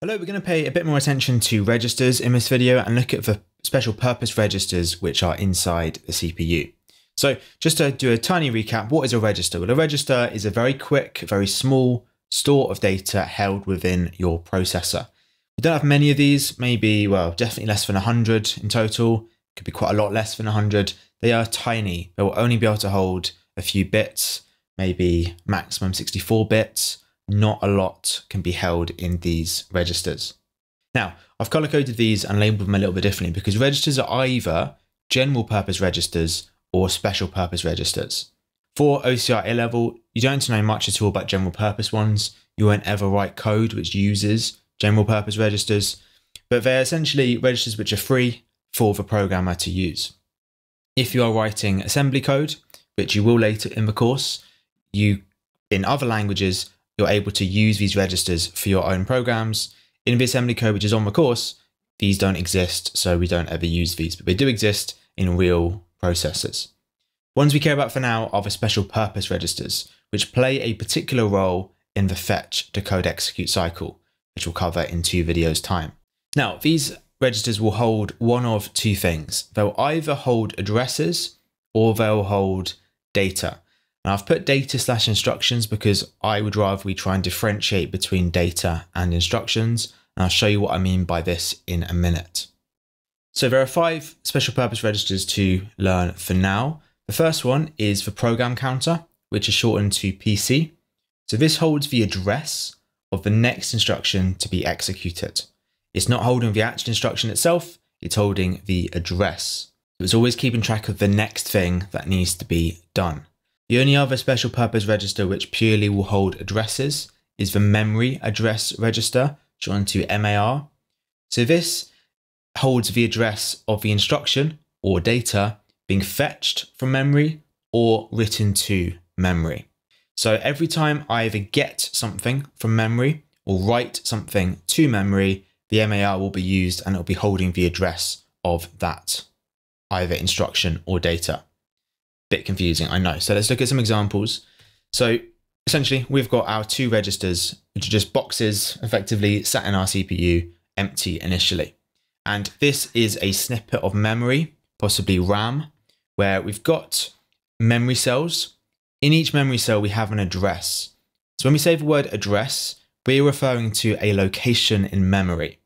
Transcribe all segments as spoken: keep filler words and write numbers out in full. Hello, we're going to pay a bit more attention to registers in this video and look at the special purpose registers which are inside the C P U. So just to do a tiny recap, what is a register? Well, a register is a very quick, very small store of data held within your processor. We don't have many of these, maybe, well, definitely less than one hundred in total. Could be quite a lot less than one hundred. They are tiny. They will only be able to hold a few bits, maybe maximum sixty-four bits. Not a lot can be held in these registers. Now, I've color coded these and labeled them a little bit differently because registers are either general purpose registers or special purpose registers. For O C R A level, you don't know much at all about general purpose ones. You won't ever write code which uses general purpose registers, but they're essentially registers which are free for the programmer to use. If you are writing assembly code, which you will later in the course, you, in other languages, you're able to use these registers for your own programs. In the assembly code, which is on the course, these don't exist, so we don't ever use these, but they do exist in real processors. Ones we care about for now are the special purpose registers, which play a particular role in the fetch, decode, execute cycle, which we'll cover in two videos' time. Now, these registers will hold one of two things. They'll either hold addresses or they'll hold data. And I've put data slash instructions because I would rather we try and differentiate between data and instructions. And I'll show you what I mean by this in a minute. So there are five special purpose registers to learn for now. The first one is the program counter, which is shortened to P C. So this holds the address of the next instruction to be executed. It's not holding the actual instruction itself. It's holding the address. So it's always keeping track of the next thing that needs to be done. The only other special purpose register which purely will hold addresses is the memory address register, shortened to M A R. So this holds the address of the instruction or data being fetched from memory or written to memory. So every time I either get something from memory or write something to memory, the M A R will be used and it'll be holding the address of that either instruction or data. Bit confusing, I know. So let's look at some examples. So essentially we've got our two registers, which are just boxes effectively sat in our C P U, empty initially. And this is a snippet of memory, possibly RAM, where we've got memory cells. In each memory cell, we have an address. So when we say the word address, we're referring to a location in memory.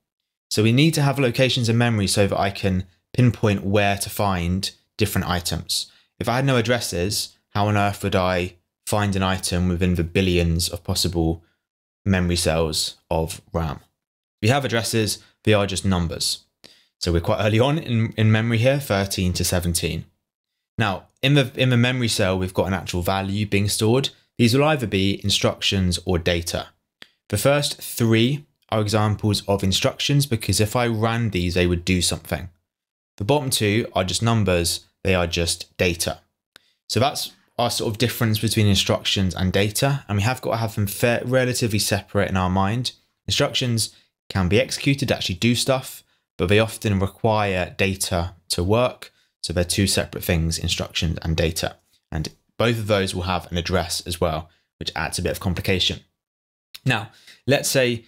So we need to have locations in memory so that I can pinpoint where to find different items. If I had no addresses, how on earth would I find an item within the billions of possible memory cells of RAM? If you have addresses, they are just numbers. So we're quite early on in, in memory here, thirteen to seventeen. Now, in the, in the memory cell, we've got an actual value being stored. These will either be instructions or data. The first three are examples of instructions because if I ran these, they would do something. The bottom two are just numbers. They are just data. So that's our sort of difference between instructions and data. And we have got to have them fair, relatively separate in our mind. Instructions can be executed, actually do stuff, but they often require data to work. So they're two separate things, instructions and data. And both of those will have an address as well, which adds a bit of complication. Now, let's say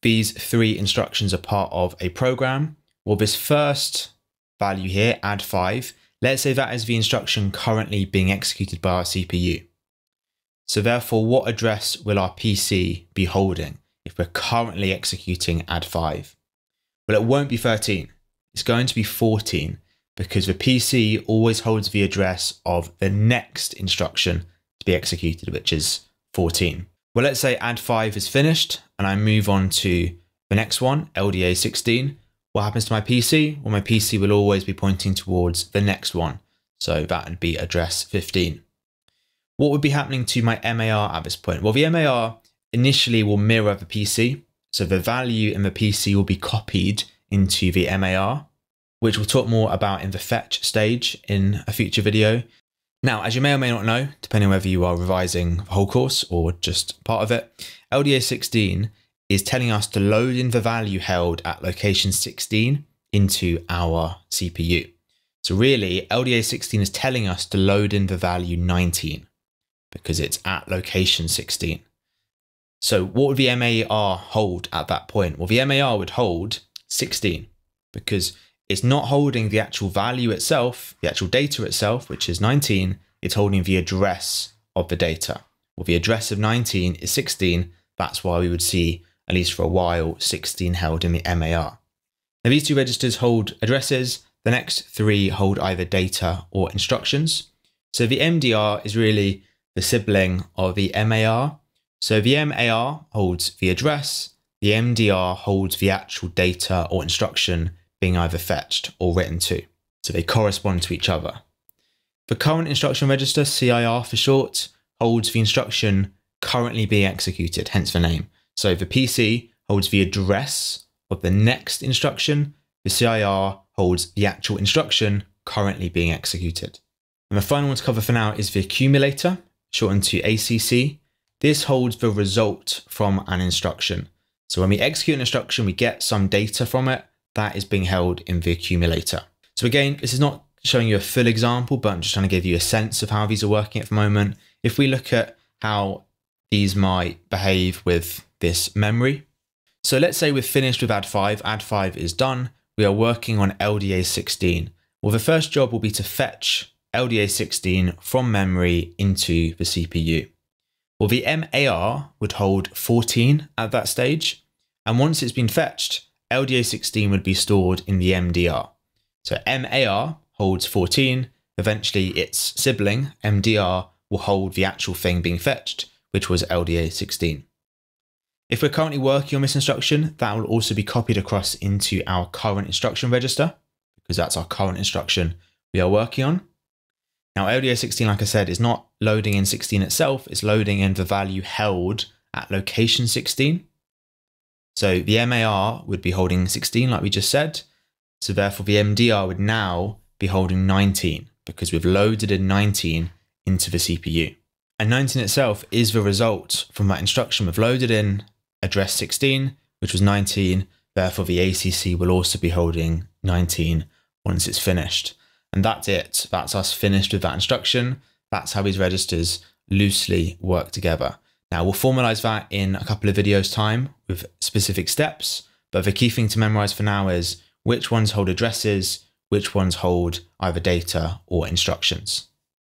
these three instructions are part of a program. Well, this first value here, add five, let's say that is the instruction currently being executed by our C P U. So therefore, what address will our P C be holding if we're currently executing add five? Well, it won't be thirteen. It's going to be fourteen because the P C always holds the address of the next instruction to be executed, which is fourteen. Well, let's say add five is finished and I move on to the next one, L D A sixteen. What happens to my P C? Well, my P C will always be pointing towards the next one. So that would be address fifteen. What would be happening to my M A R at this point? Well, the M A R initially will mirror the P C. So the value in the P C will be copied into the M A R, which we'll talk more about in the fetch stage in a future video. Now, as you may or may not know, depending on whether you are revising the whole course or just part of it, L D A sixteen is telling us to load in the value held at location sixteen into our C P U. So really, L D A sixteen is telling us to load in the value nineteen because it's at location sixteen. So what would the M A R hold at that point? Well, the M A R would hold sixteen because it's not holding the actual value itself, the actual data itself, which is nineteen. It's holding the address of the data. Well, the address of nineteen is sixteen. That's why we would see, at least for a while, sixteen held in the M A R. Now, these two registers hold addresses. The next three hold either data or instructions. So the M D R is really the sibling of the M A R. So the M A R holds the address, the M D R holds the actual data or instruction being either fetched or written to. So they correspond to each other. The current instruction register, C I R for short, holds the instruction currently being executed, hence the name. So the P C holds the address of the next instruction, the C I R holds the actual instruction currently being executed. And the final one to cover for now is the accumulator, shortened to A C C. This holds the result from an instruction. So when we execute an instruction, we get some data from it that is being held in the accumulator. So again, this is not showing you a full example, but I'm just trying to give you a sense of how these are working at the moment. If we look at how these might behave with this memory. So let's say we've finished with add five, add five is done. We are working on L D A sixteen. Well, the first job will be to fetch L D A sixteen from memory into the C P U. Well, the M A R would hold fourteen at that stage. And once it's been fetched, L D A sixteen would be stored in the M D R. So M A R holds fourteen. Eventually its sibling, M D R, will hold the actual thing being fetched, which was L D A sixteen. If we're currently working on this instruction, that will also be copied across into our current instruction register, because that's our current instruction we are working on. Now, L D A sixteen, like I said, is not loading in sixteen itself, it's loading in the value held at location sixteen. So the M A R would be holding sixteen, like we just said. So therefore the M D R would now be holding nineteen, because we've loaded in nineteen into the C P U. And nineteen itself is the result from that instruction we've loaded in, address sixteen, which was nineteen. Therefore the A C C will also be holding nineteen once it's finished. And that's it. That's us finished with that instruction. That's how these registers loosely work together. Now we'll formalize that in a couple of videos time with specific steps, but the key thing to memorize for now is which ones hold addresses, which ones hold either data or instructions.